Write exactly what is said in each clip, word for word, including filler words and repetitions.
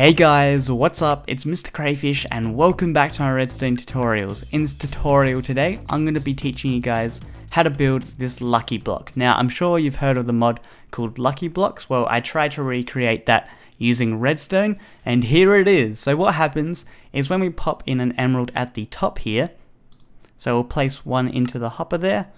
Hey guys, what's up? It's Mister Crayfish and welcome back to my Redstone Tutorials. In this tutorial today, I'm going to be teaching you guys how to build this Lucky Block. Now, I'm sure you've heard of the mod called Lucky Blocks. Well, I tried to recreate that using redstone, and here it is. So what happens is when we pop in an emerald at the top here, so we'll place one into the hopper there,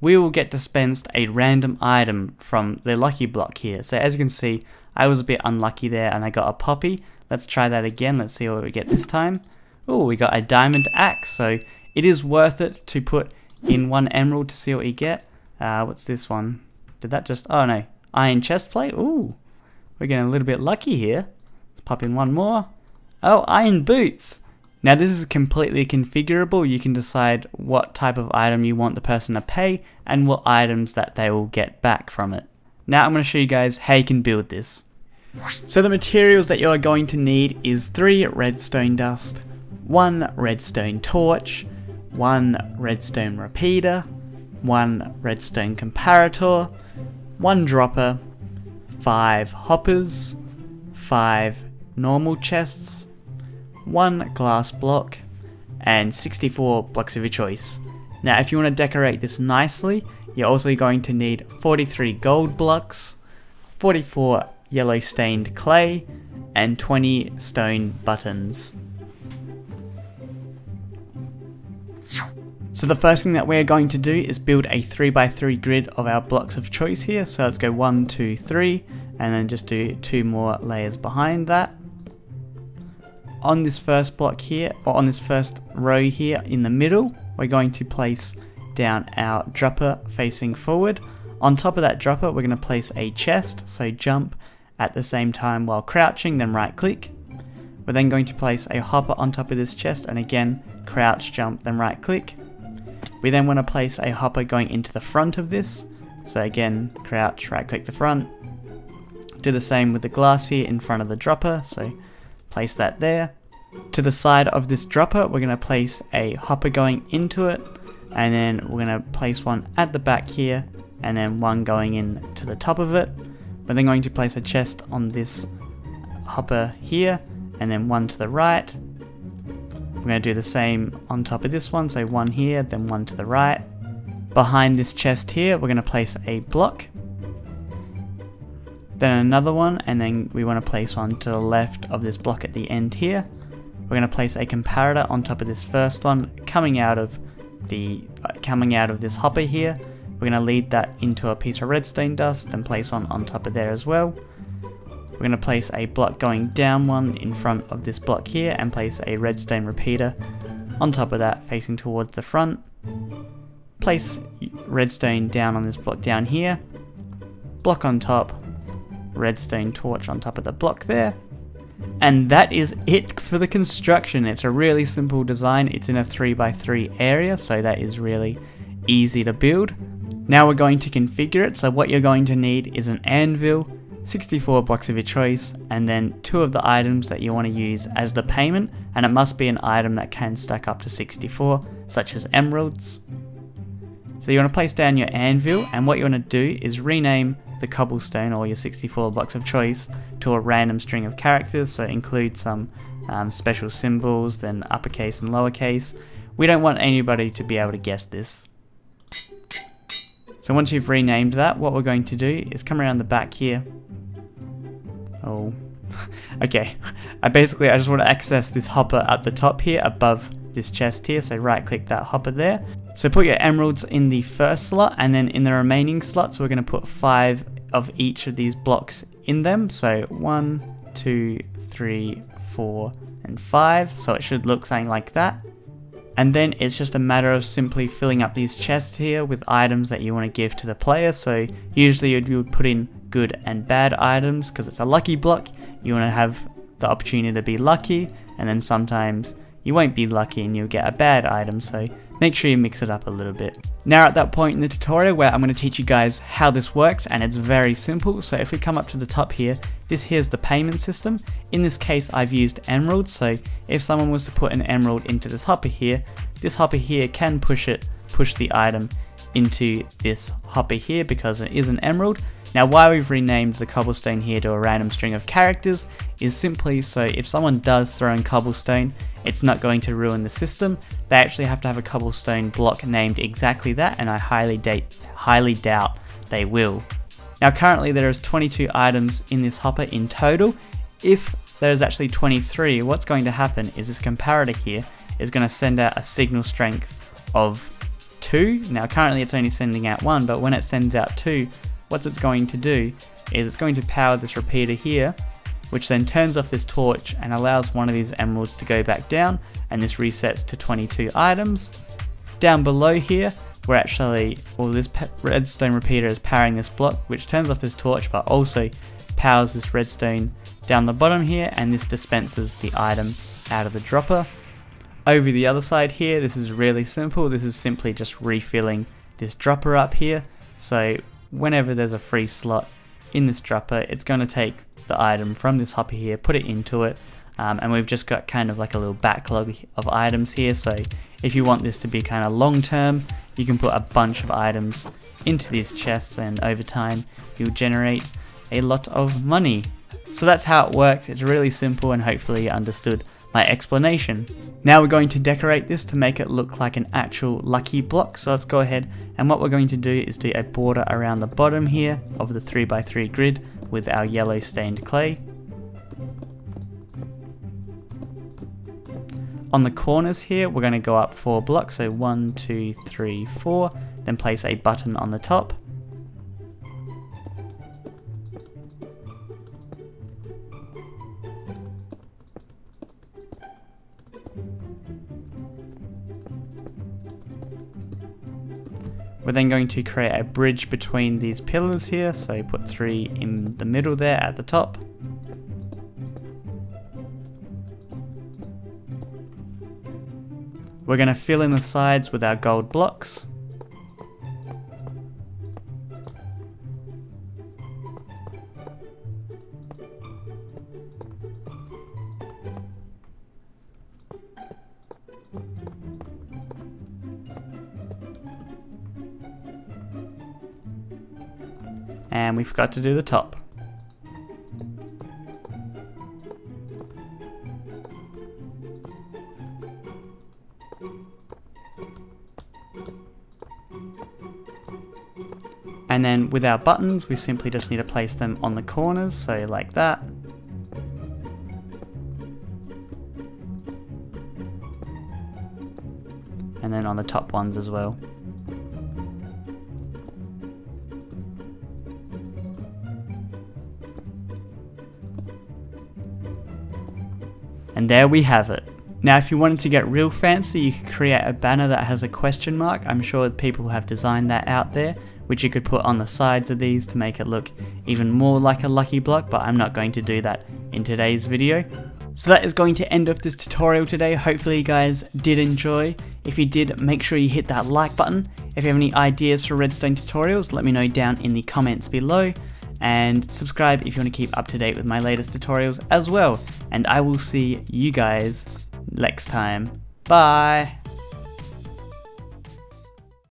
we will get dispensed a random item from the Lucky Block here. So as you can see, I was a bit unlucky there and I got a poppy. Let's try that again. Let's see what we get this time. Oh, we got a diamond axe. So it is worth it to put in one emerald to see what you get. Uh, what's this one? Did that just... Oh, no. Iron chest plate. Ooh, we're getting a little bit lucky here. Let's pop in one more. Oh, iron boots. Now, this is completely configurable. You can decide what type of item you want the person to pay and what items that they will get back from it. Now I'm going to show you guys how you can build this. So the materials that you are going to need is three redstone dust, one redstone torch, one redstone repeater, one redstone comparator, one dropper, five hoppers, five normal chests, one glass block, and sixty-four blocks of your choice. Now if you want to decorate this nicely, you're also going to need forty-three gold blocks, forty-four yellow stained clay, and twenty stone buttons. So the first thing that we're going to do is build a three by three grid of our blocks of choice here. So let's go one, two, three, and then just do two more layers behind that. On this first block here, or on this first row here in the middle, we're going to place down our dropper facing forward. On top of that dropper, we're going to place a chest, so jump at the same time while crouching, then right click. We're then going to place a hopper on top of this chest, and again crouch, jump, then right click. We then want to place a hopper going into the front of this, so again crouch, right click the front. Do the same with the glass here in front of the dropper, so place that there. To the side of this dropper, we're going to place a hopper going into it, and then we're going to place one at the back here, and then one going in to the top of it. We're then going to place a chest on this hopper here, and then one to the right. We're going to do the same on top of this one, so one here, then one to the right. Behind this chest here, we're going to place a block, then another one, and then we want to place one to the left of this block at the end here. We're going to place a comparator on top of this first one, coming out of The, uh, coming out of this hopper here. We're going to lead that into a piece of redstone dust and place one on top of there as well. We're going to place a block going down one in front of this block here and place a redstone repeater on top of that facing towards the front. Place redstone down on this block down here, block on top, redstone torch on top of the block there. And that is it for the construction. It's a really simple design. It's in a three by three area, so that is really easy to build. Now we're going to configure it. So what you're going to need is an anvil, sixty-four blocks of your choice, and then two of the items that you want to use as the payment, and it must be an item that can stack up to sixty-four, such as emeralds. So you want to place down your anvil, and what you want to do is rename the cobblestone or your sixty-four blocks of choice to a random string of characters, so include some um, special symbols, then uppercase and lowercase. We don't want anybody to be able to guess this. So once you've renamed that, what we're going to do is come around the back here. Oh, okay. I basically I just want to access this hopper at the top here above this chest here, so right click that hopper there. So put your emeralds in the first slot, and then in the remaining slots we're going to put five of each of these blocks in them, so one, two, three, four, and five, so it should look something like that. And then it's just a matter of simply filling up these chests here with items that you want to give to the player. So usually you would put in good and bad items because it's a lucky block. You want to have the opportunity to be lucky, and then sometimes you won't be lucky and you'll get a bad item, so make sure you mix it up a little bit. Now at that point in the tutorial where I'm going to teach you guys how this works, and it's very simple. So if we come up to the top here, this here's the payment system. In this case I've used emeralds, so if someone was to put an emerald into this hopper here, this hopper here can push it, push the item into this hopper here because it is an emerald. Now why we've renamed the cobblestone here to a random string of characters is simply so if someone does throw in cobblestone, it's not going to ruin the system. They actually have to have a cobblestone block named exactly that, and I highly, highly doubt they will. Now currently there is twenty-two items in this hopper in total. If there is actually twenty-three, what's going to happen is this comparator here is going to send out a signal strength of two. Now currently it's only sending out one, but when it sends out two, what it's going to do is it's going to power this repeater here, which then turns off this torch and allows one of these emeralds to go back down, and this resets to twenty-two items. Down below here, we're actually, well, this redstone repeater is powering this block, which turns off this torch but also powers this redstone down the bottom here, and this dispenses the item out of the dropper. Over the other side here, this is really simple. This is simply just refilling this dropper up here. So whenever there's a free slot in this dropper, it's going to take the item from this hopper here, put it into it, um, and we've just got kind of like a little backlog of items here. So if you want this to be kind of long term, you can put a bunch of items into these chests, and over time you'll generate a lot of money. So that's how it works. It's really simple, and hopefully you understood my explanation. Now we're going to decorate this to make it look like an actual lucky block. So let's go ahead, and what we're going to do is do a border around the bottom here of the three by three grid with our yellow stained clay. On the corners here, we're going to go up four blocks, so one, two, three, four, then place a button on the top. We're then going to create a bridge between these pillars here, so put three in the middle there at the top. We're going to fill in the sides with our gold blocks. And we forgot to do the top. And then with our buttons, we simply just need to place them on the corners, so like that. And then on the top ones as well. And there we have it. Now if you wanted to get real fancy, you could create a banner that has a question mark. I'm sure people have designed that out there, which you could put on the sides of these to make it look even more like a lucky block, but I'm not going to do that in today's video. So that is going to end off this tutorial today. Hopefully you guys did enjoy. If you did, make sure you hit that like button. If you have any ideas for redstone tutorials, let me know down in the comments below. And subscribe if you want to keep up to date with my latest tutorials as well. And I will see you guys next time. Bye!